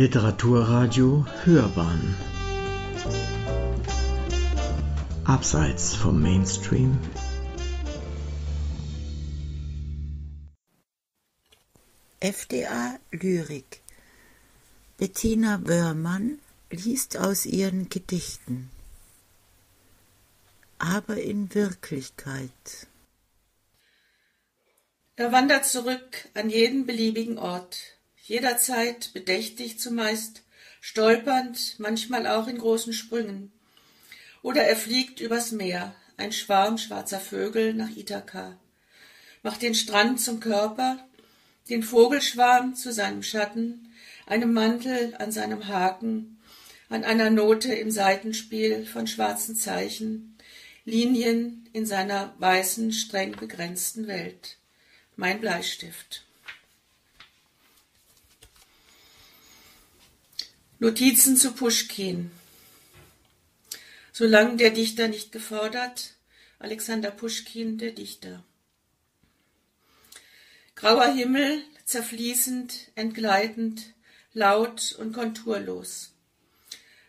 Literaturradio Hörbahn. Abseits vom Mainstream. FDA Lyrik. Bettina Woehrmann liest aus ihren Gedichten. Aber in Wirklichkeit. Er wandert zurück an jeden beliebigen Ort, jederzeit bedächtig zumeist, stolpernd, manchmal auch in großen Sprüngen. Oder er fliegt übers Meer, ein Schwarm schwarzer Vögel nach Ithaka, macht den Strand zum Körper, den Vogelschwarm zu seinem Schatten, einem Mantel an seinem Haken, an einer Note im Saitenspiel von schwarzen Zeichen, Linien in seiner weißen, streng begrenzten Welt. Mein Bleistift. Notizen zu Puschkin. Solange der Dichter nicht gefordert, Alexander Puschkin, der Dichter. Grauer Himmel, zerfließend, entgleitend, laut und konturlos.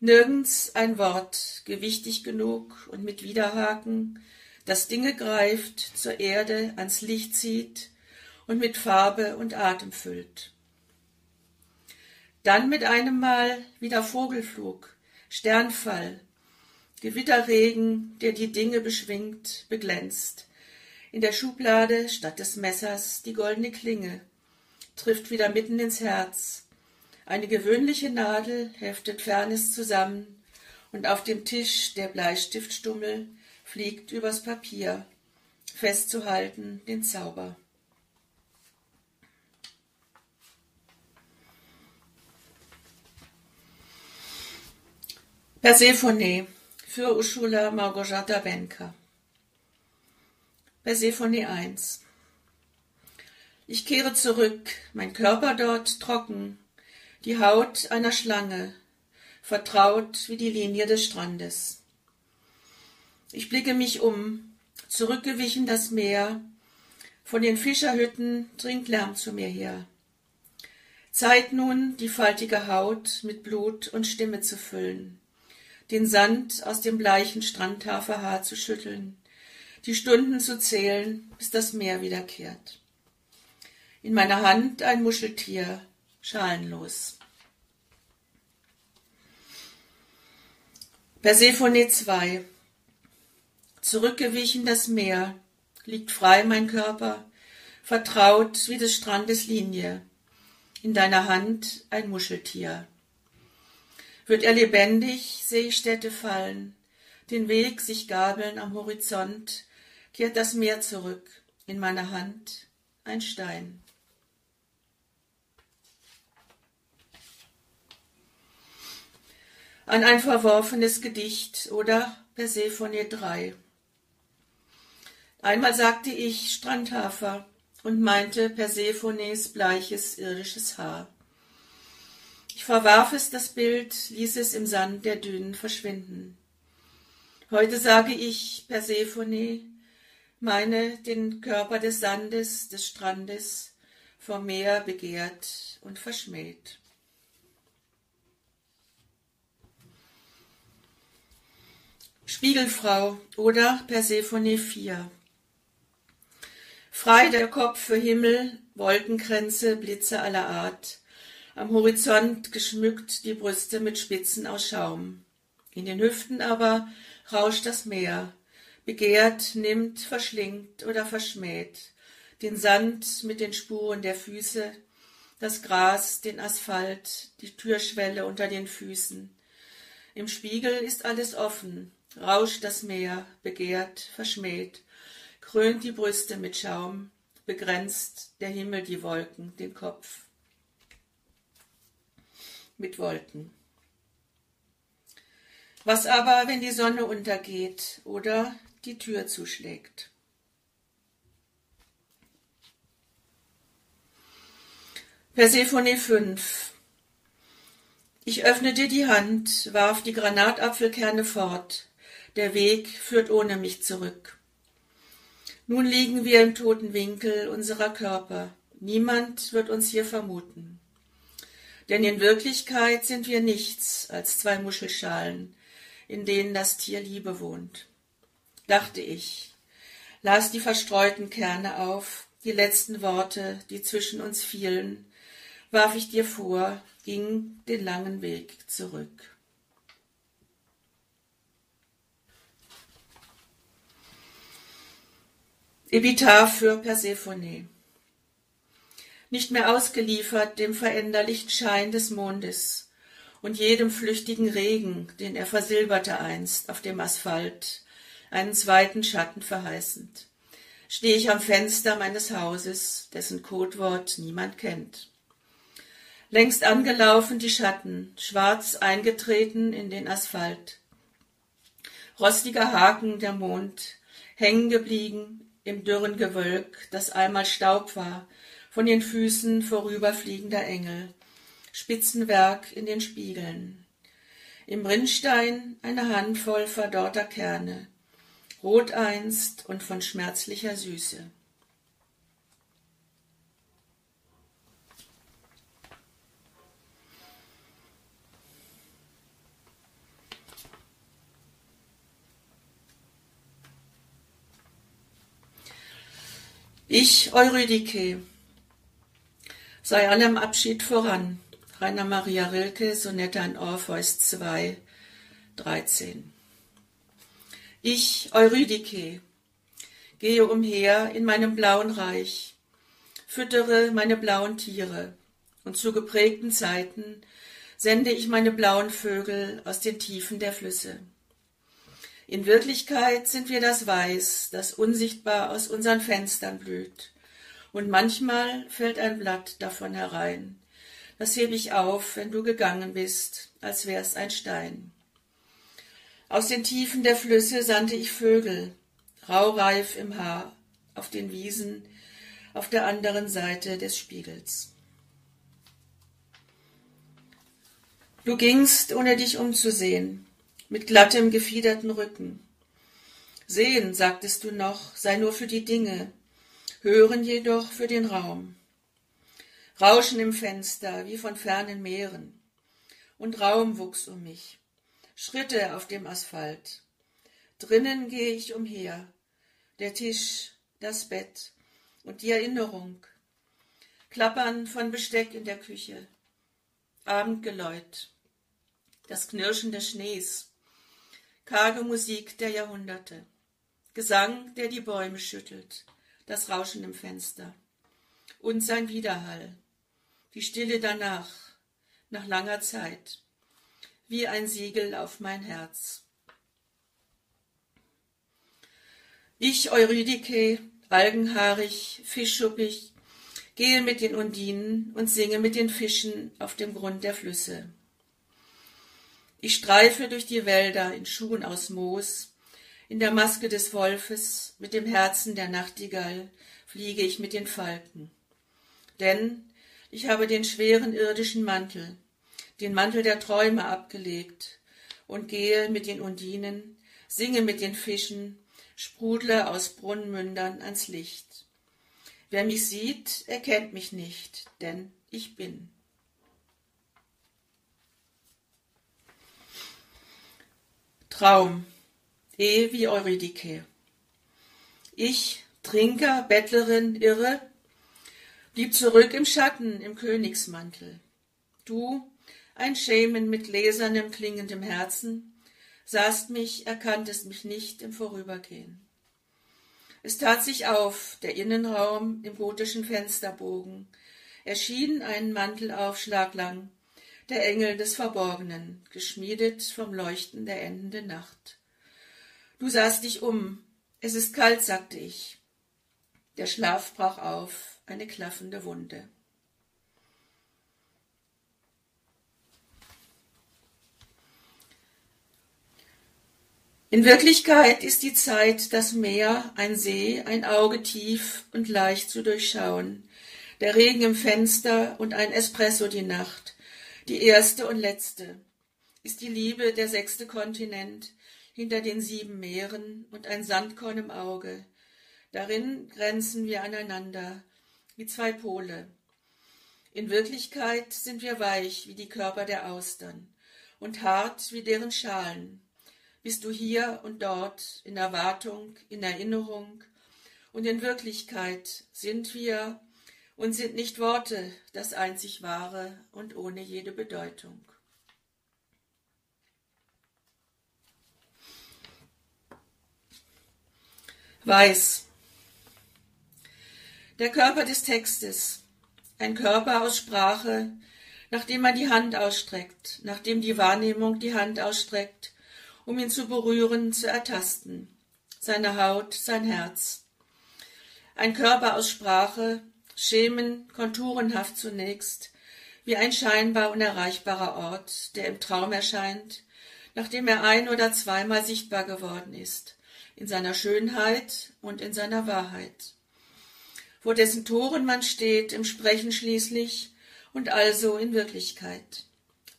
Nirgends ein Wort, gewichtig genug und mit Widerhaken, das Dinge greift, zur Erde, ans Licht zieht, und mit Farbe und Atem füllt. Dann mit einem Mal wieder Vogelflug, Sternfall, Gewitterregen, der die Dinge beschwingt, beglänzt. In der Schublade statt des Messers die goldene Klinge, trifft wieder mitten ins Herz. Eine gewöhnliche Nadel heftet fernes zusammen, und auf dem Tisch der Bleistiftstummel fliegt übers Papier, festzuhalten den Zauber. Persephone für Ursula Margorjata Wenka. Persephone 1. Ich kehre zurück, mein Körper dort trocken, die Haut einer Schlange, vertraut wie die Linie des Strandes. Ich blicke mich um, zurückgewichen das Meer, von den Fischerhütten dringt Lärm zu mir her. Zeit nun, die faltige Haut mit Blut und Stimme zu füllen, den Sand aus dem bleichen Strandhaferhaar zu schütteln, die Stunden zu zählen, bis das Meer wiederkehrt. In meiner Hand ein Muscheltier, schalenlos. Persephone 2. Zurückgewichen das Meer, liegt frei mein Körper, vertraut wie des Strandes Linie, in deiner Hand ein Muscheltier. Wird er lebendig, sehe ich Städte fallen, den Weg sich gabeln am Horizont, kehrt das Meer zurück, in meiner Hand ein Stein. An ein verworfenes Gedicht oder Persephone 3. Einmal sagte ich Strandhafer und meinte Persephones bleiches irdisches Haar. Ich verwarf es, das Bild, ließ es im Sand der Dünen verschwinden. Heute sage ich, Persephone, meine den Körper des Sandes, des Strandes, vom Meer begehrt und verschmäht. Spiegelfrau oder Persephone 4. Frei der Kopf für Himmel, Wolkenkränze, Blitze aller Art, am Horizont geschmückt die Brüste mit Spitzen aus Schaum. In den Hüften aber rauscht das Meer, begehrt, nimmt, verschlingt oder verschmäht, den Sand mit den Spuren der Füße, das Gras, den Asphalt, die Türschwelle unter den Füßen. Im Spiegel ist alles offen, rauscht das Meer, begehrt, verschmäht, krönt die Brüste mit Schaum, begrenzt der Himmel die Wolken, den Kopf mit Wolken. Was aber, wenn die Sonne untergeht oder die Tür zuschlägt? Persephone 5. Ich öffnete die Hand, warf die Granatapfelkerne fort. Der Weg führt ohne mich zurück. Nun liegen wir im toten Winkel unserer Körper. Niemand wird uns hier vermuten. Denn in Wirklichkeit sind wir nichts als zwei Muschelschalen, in denen das Tier Liebe wohnt. Dachte ich, las die verstreuten Kerne auf, die letzten Worte, die zwischen uns fielen, warf ich dir vor, ging den langen Weg zurück. Epitaph für Persephone. Nicht mehr ausgeliefert dem veränderlichen Schein des Mondes und jedem flüchtigen Regen, den er versilberte einst auf dem Asphalt, einen zweiten Schatten verheißend, stehe ich am Fenster meines Hauses, dessen Codewort niemand kennt. Längst angelaufen die Schatten, schwarz eingetreten in den Asphalt. Rostiger Haken der Mond, hängen geblieben im dürren Gewölk, das einmal Staub war, von den Füßen vorüberfliegender Engel, Spitzenwerk in den Spiegeln. Im Rinnstein eine Handvoll verdorrter Kerne, rot einst und von schmerzlicher Süße. Ich, Eurydike, sei allem Abschied voran. Rainer Maria Rilke, Sonette an Orpheus 2, 13. Ich, Eurydike, gehe umher in meinem blauen Reich, füttere meine blauen Tiere, und zu geprägten Zeiten sende ich meine blauen Vögel aus den Tiefen der Flüsse. In Wirklichkeit sind wir das Weiß, das unsichtbar aus unseren Fenstern blüht, und manchmal fällt ein Blatt davon herein. Das hebe ich auf, wenn du gegangen bist, als wär's ein Stein. Aus den Tiefen der Flüsse sandte ich Vögel, raureif im Haar, auf den Wiesen, auf der anderen Seite des Spiegels. Du gingst, ohne dich umzusehen, mit glattem, gefiederten Rücken. Sehen, sagtest du noch, sei nur für die Dinge, hören jedoch für den Raum. Rauschen im Fenster, wie von fernen Meeren, und Raum wuchs um mich, Schritte auf dem Asphalt. Drinnen gehe ich umher, der Tisch, das Bett und die Erinnerung, Klappern von Besteck in der Küche, Abendgeläut, das Knirschen des Schnees, karge Musik der Jahrhunderte, Gesang, der die Bäume schüttelt, das Rauschen im Fenster und sein Widerhall, die Stille danach, nach langer Zeit, wie ein Siegel auf mein Herz. Ich, Eurydike, algenhaarig, fischschuppig, gehe mit den Undinen und singe mit den Fischen auf dem Grund der Flüsse. Ich streife durch die Wälder in Schuhen aus Moos, in der Maske des Wolfes, mit dem Herzen der Nachtigall fliege ich mit den Falken. Denn ich habe den schweren irdischen Mantel, den Mantel der Träume abgelegt und gehe mit den Undinen, singe mit den Fischen, sprudle aus Brunnenmündern ans Licht. Wer mich sieht, erkennt mich nicht, denn ich bin. Traum, E wie Eurydike. Ich, Trinker, Bettlerin, Irre, blieb zurück im Schatten, im Königsmantel. Du, ein Schemen mit gläsernem, klingendem Herzen, sahst mich, erkanntest mich nicht im Vorübergehen. Es tat sich auf, der Innenraum im gotischen Fensterbogen, erschien einen Mantelaufschlag lang, der Engel des Verborgenen, geschmiedet vom Leuchten der endenden Nacht. Du sahst dich um, es ist kalt, sagte ich. Der Schlaf brach auf, eine klaffende Wunde. In Wirklichkeit ist die Zeit das Meer, ein See, ein Auge tief und leicht zu durchschauen, der Regen im Fenster und ein Espresso die Nacht, die erste und letzte, ist die Liebe der sechste Kontinent hinter den 7 Meeren und ein Sandkorn im Auge. Darin grenzen wir aneinander, wie zwei Pole. In Wirklichkeit sind wir weich wie die Körper der Austern und hart wie deren Schalen. Bist du hier und dort in Erwartung, in Erinnerung, und in Wirklichkeit sind wir und sind nicht Worte das einzig Wahre und ohne jede Bedeutung. Weiß. Der Körper des Textes, ein Körper aus Sprache, nachdem man die Hand ausstreckt, nachdem die Wahrnehmung die Hand ausstreckt, um ihn zu berühren, zu ertasten, seine Haut, sein Herz. Ein Körper aus Sprache, Schemen, konturenhaft zunächst, wie ein scheinbar unerreichbarer Ort, der im Traum erscheint, nachdem er ein- oder zweimal sichtbar geworden ist, in seiner Schönheit und in seiner Wahrheit. Vor dessen Toren man steht, im Sprechen schließlich und also in Wirklichkeit.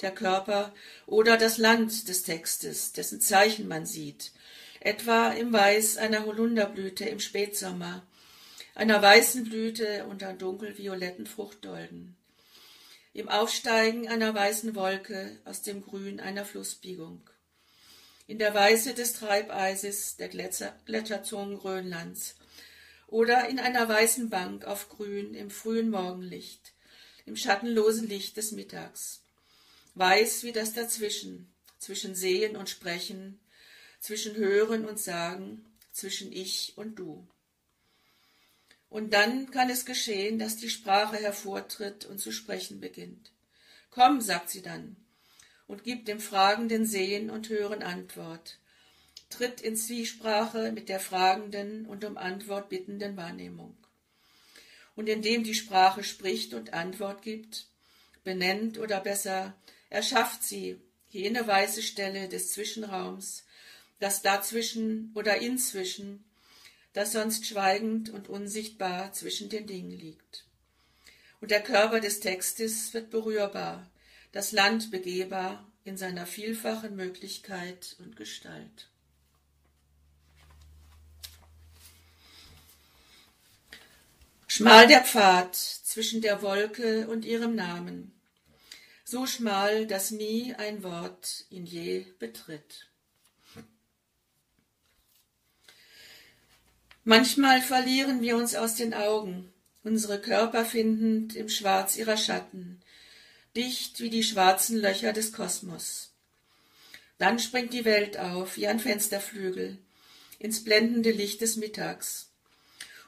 Der Körper oder das Land des Textes, dessen Zeichen man sieht, etwa im Weiß einer Holunderblüte im Spätsommer, einer weißen Blüte unter dunkelvioletten Fruchtdolden, im Aufsteigen einer weißen Wolke aus dem Grün einer Flussbiegung, in der Weiße des Treibeises der Gletscherzonen Grönlands oder in einer weißen Bank auf Grün im frühen Morgenlicht, im schattenlosen Licht des Mittags. Weiß wie das Dazwischen, zwischen Sehen und Sprechen, zwischen Hören und Sagen, zwischen Ich und Du. Und dann kann es geschehen, dass die Sprache hervortritt und zu sprechen beginnt. Komm, sagt sie dann, und gibt dem Fragenden Sehen und Hören Antwort, tritt in Zwiesprache mit der fragenden und um Antwort bittenden Wahrnehmung. Und indem die Sprache spricht und Antwort gibt, benennt oder besser, erschafft sie jene weiße Stelle des Zwischenraums, das Dazwischen oder Inzwischen, das sonst schweigend und unsichtbar zwischen den Dingen liegt. Und der Körper des Textes wird berührbar, das Land begehbar in seiner vielfachen Möglichkeit und Gestalt. Schmal der Pfad zwischen der Wolke und ihrem Namen, so schmal, dass nie ein Wort ihn je betritt. Manchmal verlieren wir uns aus den Augen, unsere Körper findend im Schwarz ihrer Schatten, dicht wie die schwarzen Löcher des Kosmos. Dann springt die Welt auf, wie ein Fensterflügel, ins blendende Licht des Mittags.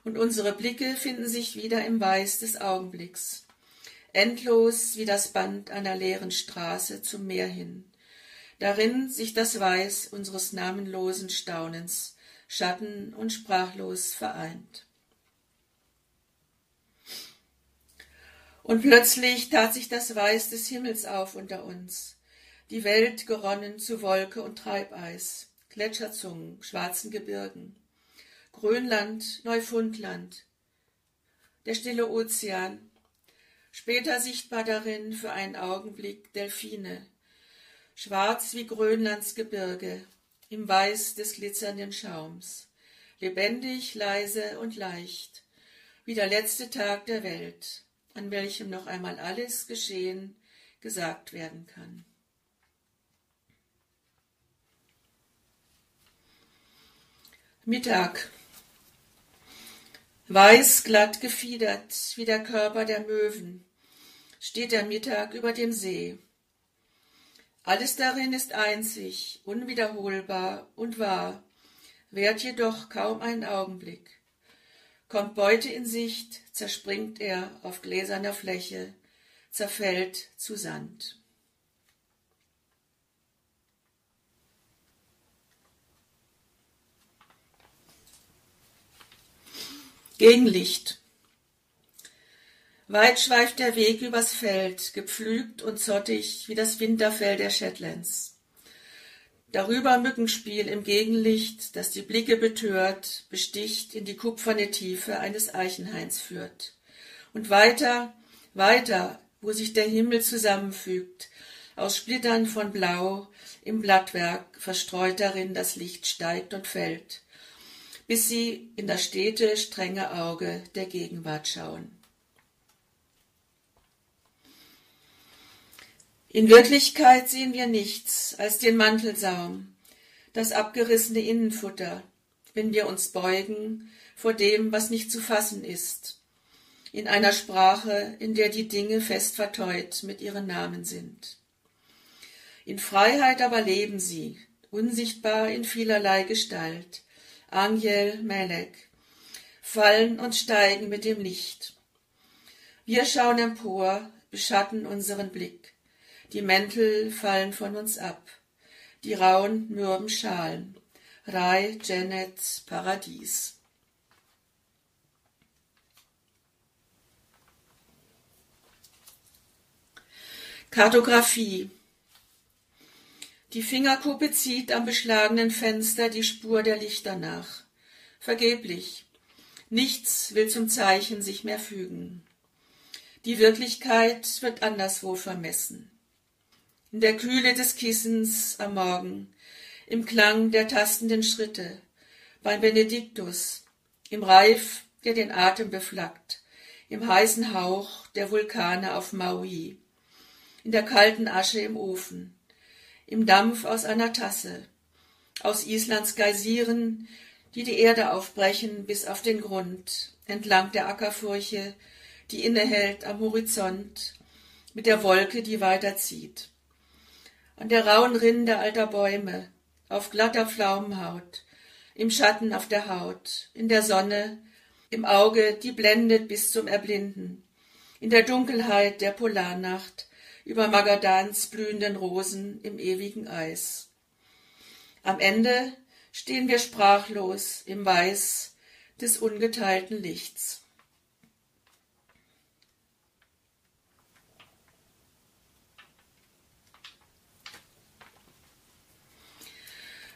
Und unsere Blicke finden sich wieder im Weiß des Augenblicks, endlos wie das Band einer leeren Straße zum Meer hin, darin sich das Weiß unseres namenlosen Staunens, Schatten und sprachlos vereint. Und plötzlich tat sich das Weiß des Himmels auf unter uns, die Welt geronnen zu Wolke und Treibeis, Gletscherzungen, schwarzen Gebirgen, Grönland, Neufundland, der stille Ozean, später sichtbar darin für einen Augenblick Delfine, schwarz wie Grönlands Gebirge, im Weiß des glitzernden Schaums, lebendig, leise und leicht, wie der letzte Tag der Welt, an welchem noch einmal alles geschehen, gesagt werden kann. Mittag. Weiß, glatt gefiedert, wie der Körper der Möwen, steht der Mittag über dem See. Alles darin ist einzig, unwiederholbar und wahr, währt jedoch kaum einen Augenblick. Kommt Beute in Sicht, zerspringt er auf gläserner Fläche, zerfällt zu Sand. Gegenlicht. Weit schweift der Weg übers Feld, gepflügt und zottig wie das Winterfell der Shetlands. Darüber Mückenspiel im Gegenlicht, das die Blicke betört, besticht, in die kupferne Tiefe eines Eichenhains führt. Und weiter, weiter, wo sich der Himmel zusammenfügt, aus Splittern von Blau im Blattwerk verstreut darin das Licht steigt und fällt, bis sie in das stete, strenge Auge der Gegenwart schauen. In Wirklichkeit sehen wir nichts als den Mantelsaum, das abgerissene Innenfutter, wenn wir uns beugen vor dem, was nicht zu fassen ist, in einer Sprache, in der die Dinge fest verteut mit ihren Namen sind. In Freiheit aber leben sie, unsichtbar in vielerlei Gestalt, Angel Melek, fallen und steigen mit dem Licht. Wir schauen empor, beschatten unseren Blick. Die Mäntel fallen von uns ab, die rauen, mürben Schalen. Rai, Janet, Paradies. Kartografie. Die Fingerkuppe zieht am beschlagenen Fenster die Spur der Lichter nach. Vergeblich. Nichts will zum Zeichen sich mehr fügen. Die Wirklichkeit wird anderswo vermessen. In der Kühle des Kissens am Morgen, im Klang der tastenden Schritte, beim Benediktus, im Reif, der den Atem beflaggt, im heißen Hauch der Vulkane auf Maui, in der kalten Asche im Ofen, im Dampf aus einer Tasse, aus Islands Geysiren, die die Erde aufbrechen bis auf den Grund, entlang der Ackerfurche, die innehält am Horizont, mit der Wolke, die weiterzieht. An der rauen Rinde alter Bäume, auf glatter Pflaumenhaut, im Schatten auf der Haut, in der Sonne, im Auge, die blendet bis zum Erblinden, in der Dunkelheit der Polarnacht, über Magadans blühenden Rosen im ewigen Eis. Am Ende stehen wir sprachlos im Weiß des ungeteilten Lichts.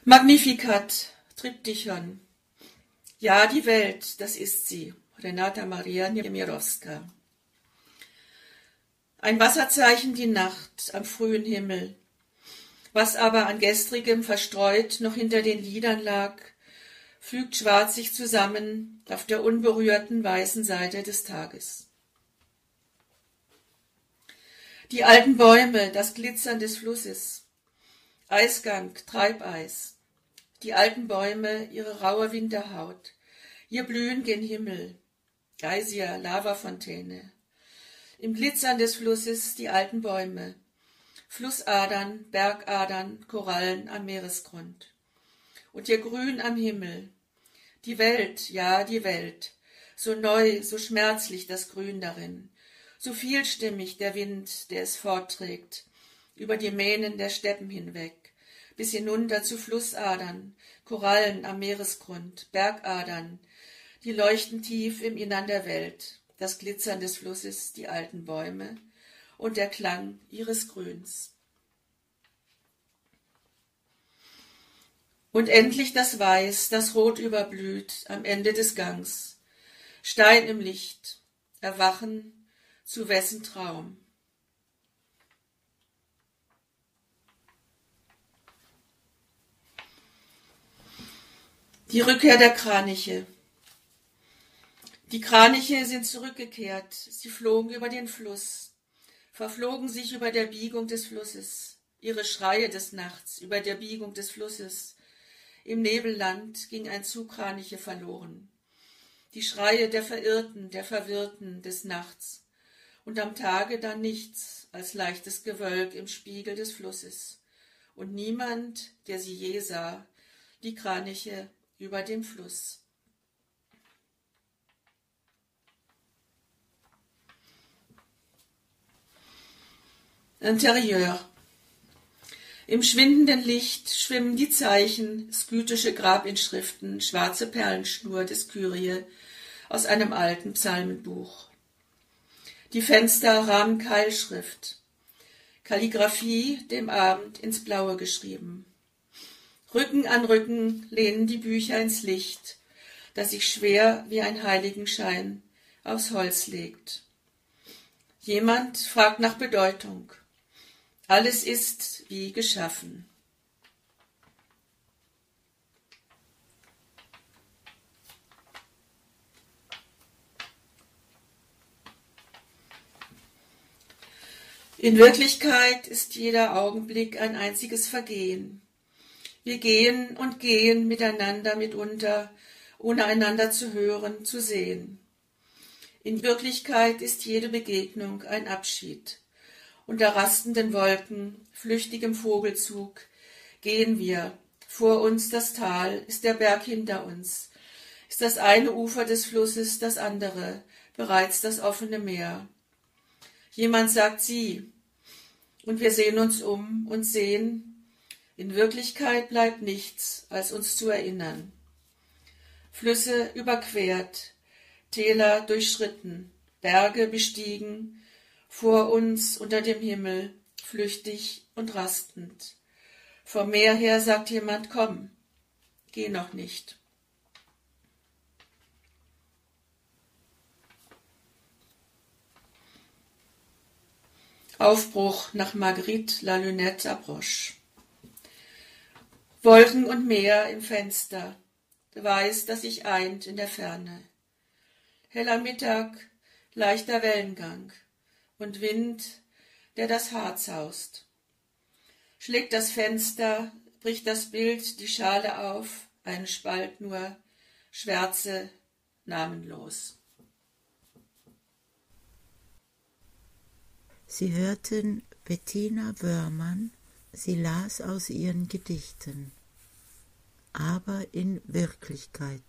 Magnificat, Triptychon. Ja, die Welt, das ist sie, Renata Maria Niemirowska. Ein Wasserzeichen die Nacht am frühen Himmel, was aber an gestrigem verstreut noch hinter den Liedern lag, fügt schwarz sich zusammen auf der unberührten weißen Seite des Tages. Die alten Bäume, das Glitzern des Flusses, Eisgang, Treibeis. Die alten Bäume, ihre raue Winterhaut, ihr Blühen gen Himmel, Geysir, Lavafontäne. Im Glitzern des Flusses die alten Bäume, Flussadern, Bergadern, Korallen am Meeresgrund. Und ihr Grün am Himmel, die Welt, ja, die Welt, so neu, so schmerzlich das Grün darin, so vielstimmig der Wind, der es fortträgt, über die Mähnen der Steppen hinweg. Bis hinunter zu Flussadern, Korallen am Meeresgrund, Bergadern, die leuchten tief im Innern der Welt, das Glitzern des Flusses, die alten Bäume und der Klang ihres Grüns. Und endlich das Weiß, das rot überblüht am Ende des Gangs, Stein im Licht, Erwachen zu wessen Traum. Die Rückkehr der Kraniche. Die Kraniche sind zurückgekehrt, sie flogen über den Fluss, verflogen sich über der Biegung des Flusses, ihre Schreie des Nachts über der Biegung des Flusses. Im Nebelland ging ein Zug Kraniche verloren. Die Schreie der Verirrten, der Verwirrten des Nachts und am Tage dann nichts als leichtes Gewölk im Spiegel des Flusses und niemand, der sie je sah, die Kraniche über dem Fluss. Interieur. Im schwindenden Licht schwimmen die Zeichen, skytische Grabinschriften, schwarze Perlenschnur des Kyrie aus einem alten Psalmenbuch. Die Fenster rahmen Keilschrift, Kalligraphie dem Abend ins Blaue geschrieben. Rücken an Rücken lehnen die Bücher ins Licht, das sich schwer wie ein Heiligenschein aufs Holz legt. Jemand fragt nach Bedeutung. Alles ist wie geschaffen. In Wirklichkeit ist jeder Augenblick ein einziges Vergehen. Wir gehen und gehen miteinander mitunter, ohne einander zu hören, zu sehen. In Wirklichkeit ist jede Begegnung ein Abschied. Unter rastenden Wolken, flüchtigem Vogelzug, gehen wir. Vor uns das Tal, ist der Berg hinter uns, ist das eine Ufer des Flusses das andere, bereits das offene Meer. Jemand sagt sie, und wir sehen uns um und sehen, in Wirklichkeit bleibt nichts, als uns zu erinnern. Flüsse überquert, Täler durchschritten, Berge bestiegen, vor uns unter dem Himmel, flüchtig und rastend. Vom Meer her sagt jemand, komm, geh noch nicht. Aufbruch nach Marguerite la Lunette Abroche. Wolken und Meer im Fenster, Weiß, das sich eint in der Ferne. Heller Mittag, leichter Wellengang und Wind, der das Haar zaust. Schlägt das Fenster, bricht das Bild die Schale auf, einen Spalt nur, Schwärze, namenlos. Sie hörten Bettina Woehrmann, sie las aus ihren Gedichten, aber in Wirklichkeit.